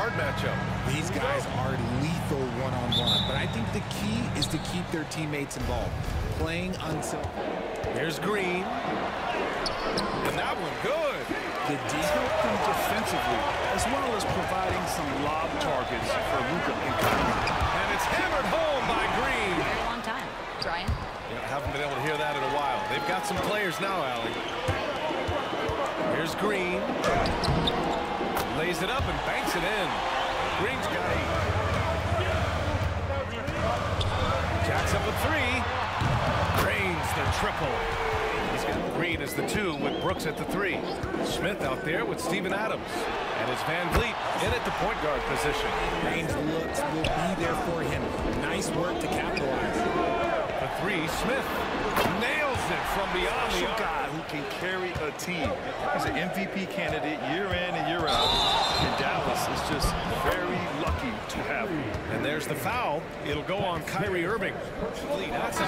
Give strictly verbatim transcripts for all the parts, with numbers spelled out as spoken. guard matchup. These guys are lethal one-on-one, but I think the key is to keep their teammates involved. Playing unselfish. There's Green. And that one good. The defense from defensively, as well as providing some lob targets for Luka and Kyrie. And it's hammered home by Green. A long time, Brian. Yeah, I haven't been able to hear that in a while. They've got some players now, Allie. Here's Green. Lays it up and banks it in. Green's got eight. Jacks up with three. Drains the triple. He's got Green as the two with Brooks at the three. Smith out there with Stephen Adams. And it's VanVleet in at the point guard position. Green's looks will be there for him. Nice work to capitalize. The three, Smith. From beyond the guy who can carry a team. He's an M V P candidate year in and year out. And Dallas is just very lucky to have him. And there's the foul. It'll go on Kyrie Irving. That's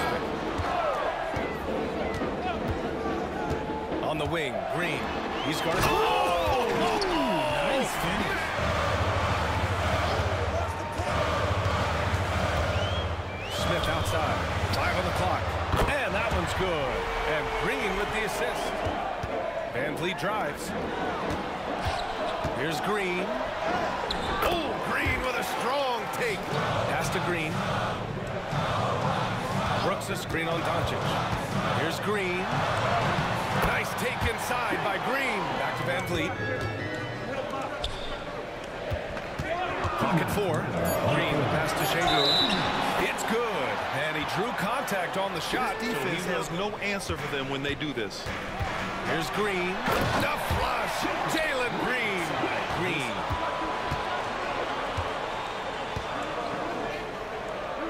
on the wing, Green. He's got it. Oh! Oh! Nice finish. Smith outside. Five on the clock. And that one's good. And Green with the assist. VanVleet drives. Here's Green. Oh, Green with a strong take. Pass to Green. Brooks a screen on Doncic. Here's Green. Nice take inside by Green. Back to VanVleet. Clock at four. Green pass to Sheboon. It's good, and he drew contact on the shot. His defense so has no answer for them when they do this. Here's Green. The flush, Jalen Green. Green.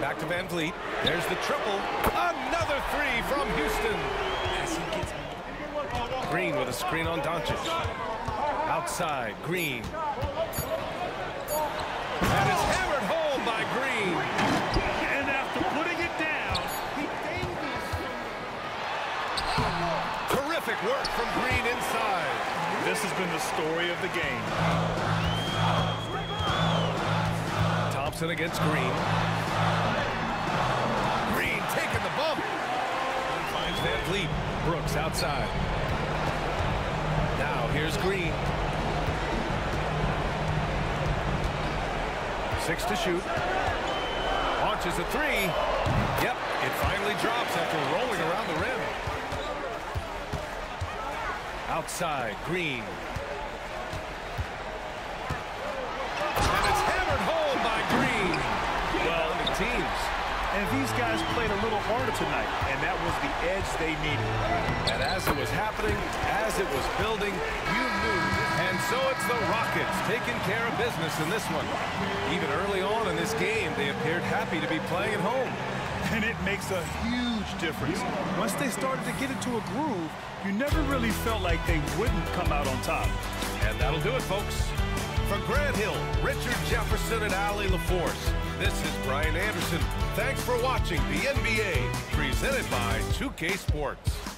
Back to VanVleet. There's the triple. Another three from Houston. As he gets Green with a screen on Doncic. Outside, Green. And it's hammered home by Green. Terrific work from Green inside. This has been the story of the game. Thompson against Green. Green taking the bump. Finds VanVleet. Brooks outside. Now here's Green. Six to shoot. Launches a three. Yep, it finally drops after rolling around the rim. Outside, Green. And it's hammered home by Green. Well, the teams. And these guys played a little harder tonight, and that was the edge they needed. And as it was happening, as it was building, you knew. And so it's the Rockets taking care of business in this one. Even early on in this game, they appeared happy to be playing at home. And it makes a huge difference. Once they started to get into a groove, you never really felt like they wouldn't come out on top. And that'll do it, folks. For Grant Hill, Richard Jefferson, and Allie LaForce, this is Brian Anderson. Thanks for watching the N B A, presented by two K Sports.